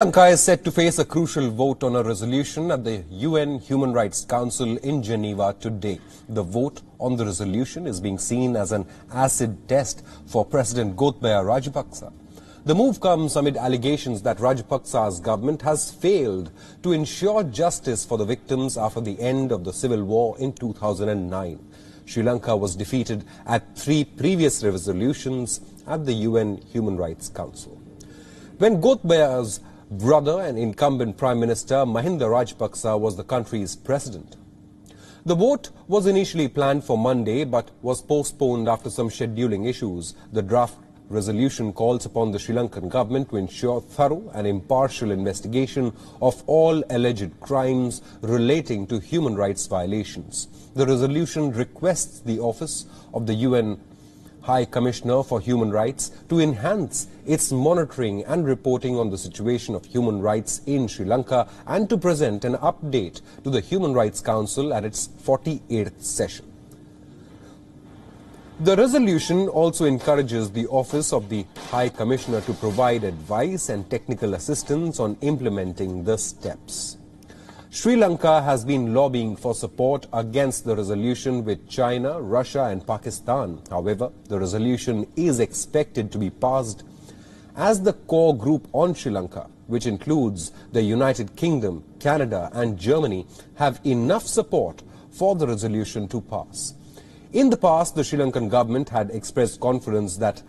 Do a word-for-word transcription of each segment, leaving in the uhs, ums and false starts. Sri Lanka is set to face a crucial vote on a resolution at the U N Human Rights Council in Geneva today. The vote on the resolution is being seen as an acid test for President Gotabaya Rajapaksa. The move comes amid allegations that Rajapaksa's government has failed to ensure justice for the victims after the end of the civil war in two thousand nine. Sri Lanka was defeated at three previous resolutions at the U N Human Rights Council. When Gotabaya's brother and incumbent Prime Minister Mahinda Rajpaksa was the country's president. The vote was initially planned for Monday but was postponed after some scheduling issues. The draft resolution calls upon the Sri Lankan government to ensure thorough and impartial investigation of all alleged crimes relating to human rights violations. The resolution requests the office of the U N High Commissioner for Human Rights to enhance its monitoring and reporting on the situation of human rights in Sri Lanka and to present an update to the Human Rights Council at its forty-eighth session. The resolution also encourages the Office of the High Commissioner to provide advice and technical assistance on implementing the steps. Sri Lanka has been lobbying for support against the resolution with China, Russia and Pakistan. However, the resolution is expected to be passed as the core group on Sri Lanka, which includes the United Kingdom, Canada and Germany, have enough support for the resolution to pass. In the past, the Sri Lankan government had expressed confidence that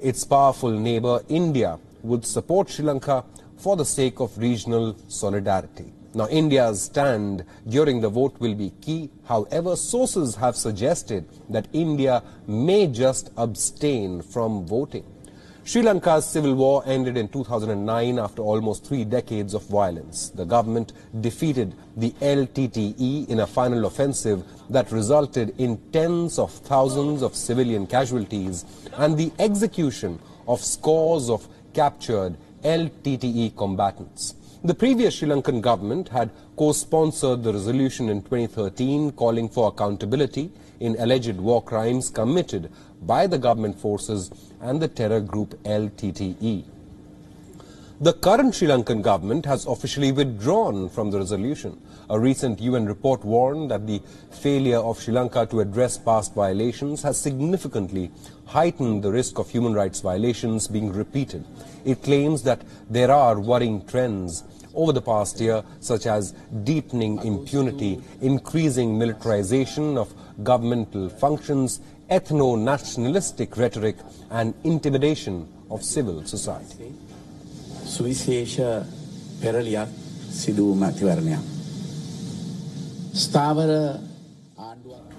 its powerful neighbour India would support Sri Lanka for the sake of regional solidarity. Now, India's stand during the vote will be key. However, sources have suggested that India may just abstain from voting. Sri Lanka's civil war ended in two thousand nine after almost three decades of violence. The government defeated the L T T E in a final offensive that resulted in tens of thousands of civilian casualties and the execution of scores of captured L T T E combatants. The previous Sri Lankan government had co-sponsored the resolution in twenty thirteen calling for accountability in alleged war crimes committed by the government forces and the terror group L T T E. The current Sri Lankan government has officially withdrawn from the resolution. A recent U N report warned that the failure of Sri Lanka to address past violations has significantly heightened the risk of human rights violations being repeated. It claims that there are worrying trends over the past year, such as deepening impunity, increasing militarization of governmental functions, ethno-nationalistic rhetoric and intimidation of civil society. Suvisesha Peraliak Sidhu Mathivarnia Stavara Andwa